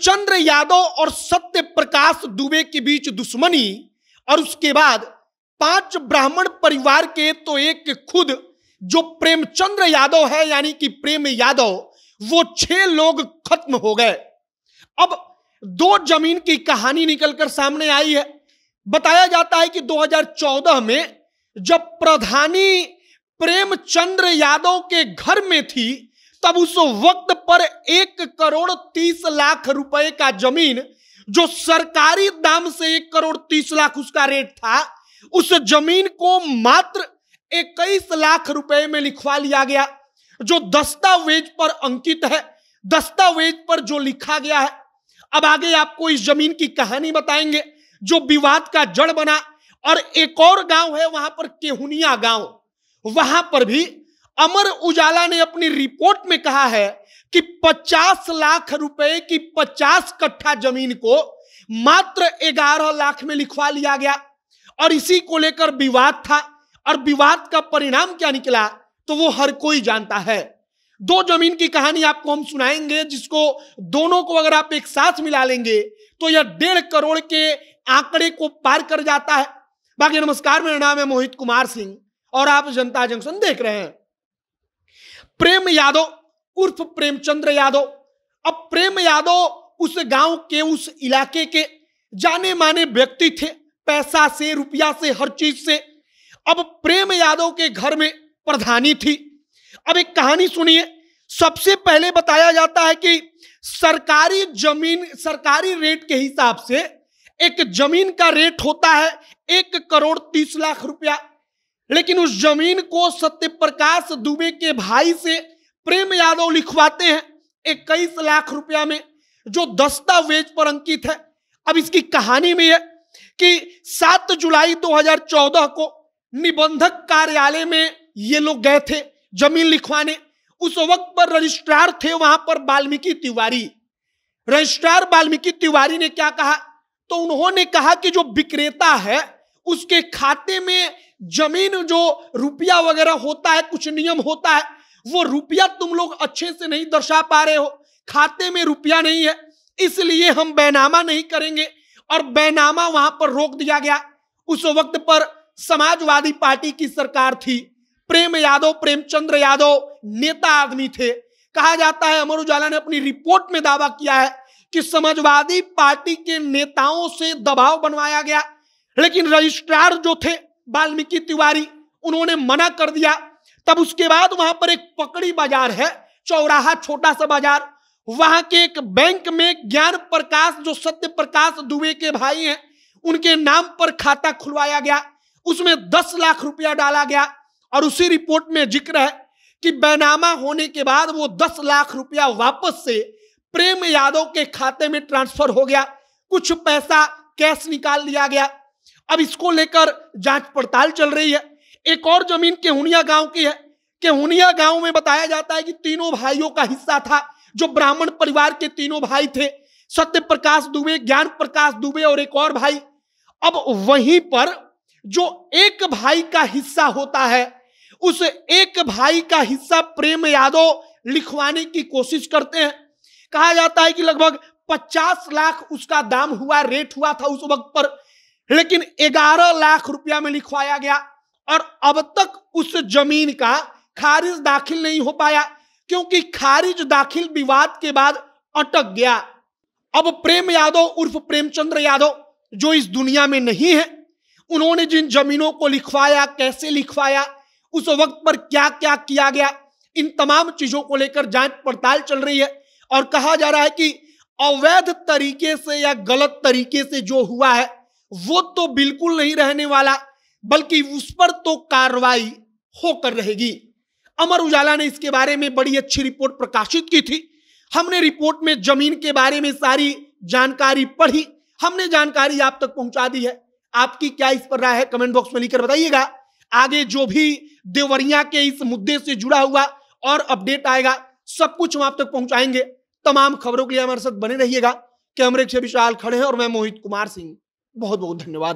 प्रेमचंद्र यादव और सत्य प्रकाश दुबे के बीच दुश्मनी और उसके बाद 5 ब्राह्मण परिवार के तो एक खुद जो प्रेमचंद्र यादव है यानी कि प्रेम यादव, वो 6 लोग खत्म हो गए। अब 2 जमीन की कहानी निकलकर सामने आई है। बताया जाता है कि 2014 में जब प्रधानी प्रेमचंद्र यादव के घर में थी तब उस वक्त पर 1,30,00,000 रुपए का जमीन, जो सरकारी दाम से 1,30,00,000 उसका रेट था, उस जमीन को मात्र 21,00,000 रुपए में लिखवा लिया गया। जो दस्तावेज पर अंकित है, दस्तावेज पर जो लिखा गया है। अब आगे आपको इस जमीन की कहानी बताएंगे जो विवाद का जड़ बना। और एक और गांव है वहां पर, केहुनिया गांव, वहां पर भी अमर उजाला ने अपनी रिपोर्ट में कहा है कि 50,00,000 रुपए की 50 कट्ठा जमीन को मात्र 11,00,000 में लिखवा लिया गया और इसी को लेकर विवाद था। और विवाद का परिणाम क्या निकला तो वो हर कोई जानता है। 2 जमीन की कहानी आपको हम सुनाएंगे जिसको दोनों को अगर आप एक साथ मिला लेंगे तो यह 1.5 करोड़ के आंकड़े को पार कर जाता है। बाकी नमस्कार, मेरा नाम है मोहित कुमार सिंह और आप जनता जंक्शन देख रहे हैं। प्रेम यादव उर्फ प्रेमचंद्र यादव, अब प्रेम यादव उस गांव के, उस इलाके के जाने माने व्यक्ति थे, पैसा से, रुपया से, हर चीज से। अब प्रेम यादव के घर में प्रधानी थी। अब एक कहानी सुनिए। सबसे पहले बताया जाता है कि सरकारी जमीन, सरकारी रेट के हिसाब से एक जमीन का रेट होता है 1,30,00,000 रुपया। लेकिन उस जमीन को सत्य प्रकाश दुबे के भाई से प्रेम यादव लिखवाते हैं 21,00,000 रुपया में, जो दस्तावेज पर अंकित है। अब इसकी कहानी में है कि 7 जुलाई 2014 को निबंधक कार्यालय में ये लोग गए थे जमीन लिखवाने। उस वक्त पर रजिस्ट्रार थे वहां पर बाल्मीकि तिवारी। रजिस्ट्रार बाल्मीकि तिवारी ने क्या कहा तो उन्होंने कहा कि जो विक्रेता है उसके खाते में जमीन, जो रुपया वगैरह होता है, कुछ नियम होता है, वो रुपया तुम लोग अच्छे से नहीं दर्शा पा रहे हो, खाते में रुपया नहीं है, इसलिए हम बैनामा नहीं करेंगे। और बैनामा वहां पर रोक दिया गया। उस वक्त पर समाजवादी पार्टी की सरकार थी। प्रेम यादव, प्रेमचंद्र यादव नेता आदमी थे। कहा जाता है अमर उजाला ने अपनी रिपोर्ट में दावा किया है कि समाजवादी पार्टी के नेताओं से दबाव बनवाया गया। लेकिन रजिस्ट्रार जो थे बाल्मीकि तिवारी, उन्होंने मना कर दिया। तब उसके बाद वहां पर एक पकड़ी बाजार है, चौराहा, छोटा सा बाजार, वहां के एक बैंक में ज्ञान प्रकाश, जो सत्य प्रकाश दुबे के भाई हैं, उनके नाम पर खाता खुलवाया गया। उसमें 10,00,000 रुपया डाला गया। और उसी रिपोर्ट में जिक्र है कि बैनामा होने के बाद वो 10,00,000 रुपया वापस से प्रेम यादव के खाते में ट्रांसफर हो गया। कुछ पैसा कैश निकाल लिया गया। अब इसको लेकर जांच पड़ताल चल रही है। एक और जमीन केहुनिया गांव की है। केहुनिया गांव में बताया जाता है कि 3 भाइयों का हिस्सा था, जो ब्राह्मण परिवार के 3 भाई थे, सत्य प्रकाश दुबे, ज्ञान प्रकाश दुबे और एक और भाई। अब वहीं पर जो एक भाई का हिस्सा होता है, उस एक भाई का हिस्सा प्रेम यादव लिखवाने की कोशिश करते हैं। कहा जाता है कि लगभग 50,00,000 उसका दाम हुआ, रेट हुआ था उस वक्त पर, लेकिन 11,00,000 रुपया में लिखवाया गया। और अब तक उस जमीन का खारिज दाखिल नहीं हो पाया, क्योंकि खारिज दाखिल विवाद के बाद अटक गया। अब प्रेम यादव उर्फ प्रेमचंद्र यादव, जो इस दुनिया में नहीं है, उन्होंने जिन जमीनों को लिखवाया, कैसे लिखवाया, उस वक्त पर क्या क्या किया गया, इन तमाम चीजों को लेकर जांच पड़ताल चल रही है। और कहा जा रहा है कि अवैध तरीके से या गलत तरीके से जो हुआ है वो तो बिल्कुल नहीं रहने वाला, बल्कि उस पर तो कार्रवाई होकर रहेगी। अमर उजाला ने इसके बारे में बड़ी अच्छी रिपोर्ट प्रकाशित की थी। हमने रिपोर्ट में जमीन के बारे में सारी जानकारी पढ़ी, हमने जानकारी आप तक पहुंचा दी है। आपकी क्या इस पर राय है, कमेंट बॉक्स में लिखकर बताइएगा। आगे जो भी देवरिया के इस मुद्दे से जुड़ा हुआ और अपडेट आएगा, सब कुछ हम आप तक पहुंचाएंगे। तमाम खबरों के लिए हमारे साथ बने रहिएगा। कैमरे के विशाल खड़े हैं और मैं मोहित कुमार सिंह। बहुत बहुत धन्यवाद।